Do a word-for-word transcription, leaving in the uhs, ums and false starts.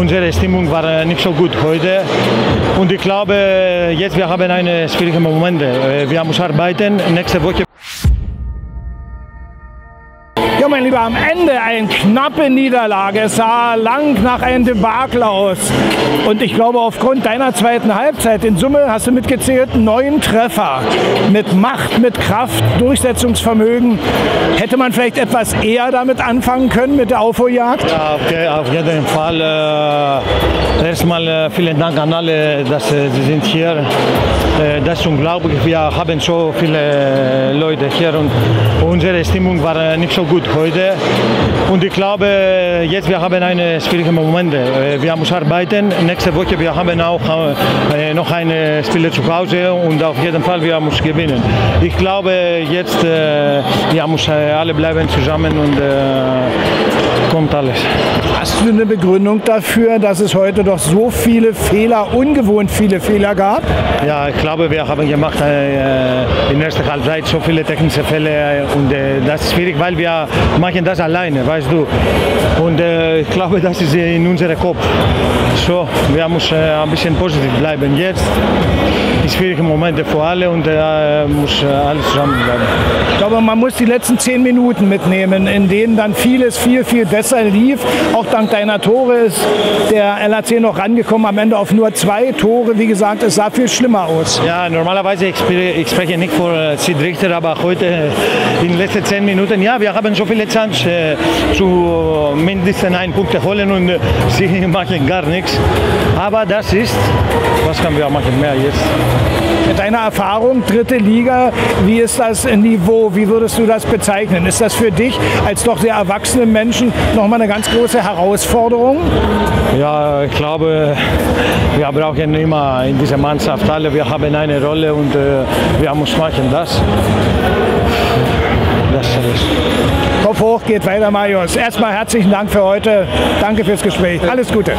unsere Stimmung war nicht so gut heute. Und ich glaube, jetzt wir haben eine schwierige Momente. Wir müssen arbeiten, nächste Woche. Ja, mein Lieber, am Ende eine knappe Niederlage. Es sah lang nach einem Debakel aus. Und ich glaube, aufgrund deiner zweiten Halbzeit, in Summe hast du mitgezählt neun Treffer. Mit Macht, mit Kraft, Durchsetzungsvermögen. Hätte man vielleicht etwas eher damit anfangen können, mit der Aufholjagd? Ja, okay, auf jeden Fall. Äh, erstmal äh, vielen Dank an alle, dass äh, Sie sind hier. Äh, das ist unglaublich. Wir haben so viele Leute hier und unsere Stimmung war äh, nicht so gut heute. Und ich glaube, jetzt wir haben eine schwierige Momente. Wir müssen arbeiten. Nächste Woche wir haben auch äh, noch eine Spiele zu Hause und auf jeden Fall wir müssen gewinnen. Ich glaube, jetzt äh, wir müssen alle bleiben zusammen und äh, kommt alles. Hast du eine Begründung dafür, dass es heute doch so viele Fehler, ungewohnt viele Fehler gab? Ja, ich glaube, wir haben gemacht äh, in der ersten Halbzeit so viele technische Fälle und äh, das ist schwierig, weil wir machen das alleine, weißt du. Und äh, ich glaube, das ist in unserem Kopf. So, wir müssen äh, ein bisschen positiv bleiben jetzt. Schwierige Momente vor alle und da äh, muss äh, alles zusammenbleiben. Ich glaube, man muss die letzten zehn Minuten mitnehmen, in denen dann vieles viel, viel besser lief. Auch dank deiner Tore ist der L H C noch rangekommen, am Ende auf nur zwei Tore. Wie gesagt, es sah viel schlimmer aus. Ja, normalerweise, ich spreche, ich spreche nicht vor Sid Richter, aber heute in den letzten zehn Minuten, ja, wir haben so viele Chancen äh, zu mindestens einen Punkt holen und äh, sie machen gar nichts. Aber das ist, was können wir machen mehr jetzt? Mit deiner Erfahrung, dritte Liga, wie ist das Niveau, wie würdest du das bezeichnen? Ist das für dich als doch sehr erwachsene Menschen nochmal eine ganz große Herausforderung? Ja, ich glaube, wir brauchen immer in dieser Mannschaft alle, wir haben eine Rolle und äh, wir müssen machen das. Das ist alles. Kopf hoch, geht weiter, Marius. Erstmal herzlichen Dank für heute, danke fürs Gespräch, alles Gute.